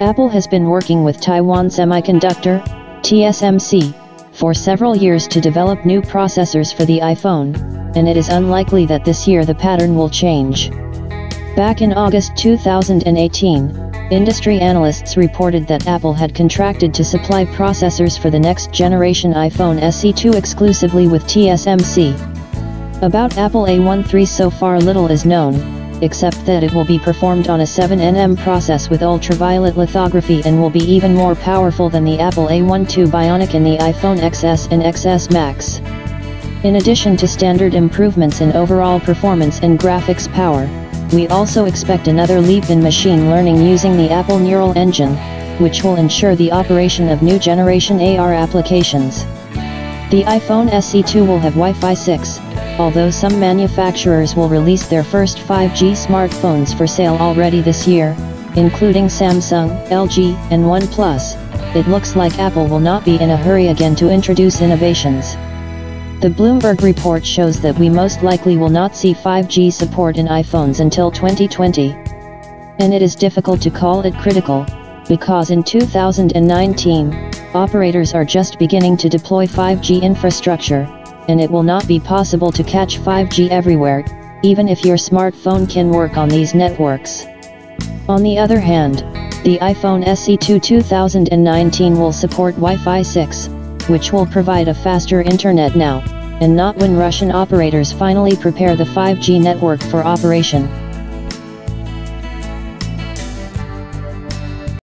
Apple has been working with Taiwan Semiconductor, TSMC, for several years to develop new processors for the iPhone, and it is unlikely that this year the pattern will change. Back in August 2018, industry analysts reported that Apple had contracted to supply processors for the next-generation iPhone SE2 exclusively with TSMC. About Apple A13, so far little is known, except that it will be performed on a 7nm process with ultraviolet lithography and will be even more powerful than the Apple A12 Bionic and the iPhone XS and XS Max. In addition to standard improvements in overall performance and graphics power, we also expect another leap in machine learning using the Apple Neural Engine, which will ensure the operation of new generation AR applications. The iPhone SE2 will have Wi-Fi 6, although some manufacturers will release their first 5G smartphones for sale already this year, including Samsung, LG, and OnePlus. It looks like Apple will not be in a hurry again to introduce innovations. The Bloomberg report shows that we most likely will not see 5G support in iPhones until 2020. And it is difficult to call it critical, because in 2019, operators are just beginning to deploy 5G infrastructure, and it will not be possible to catch 5G everywhere, even if your smartphone can work on these networks. On the other hand, the iPhone SE2 2019 will support Wi-Fi 6, which will provide a faster internet now, and not when Russian operators finally prepare the 5G network for operation.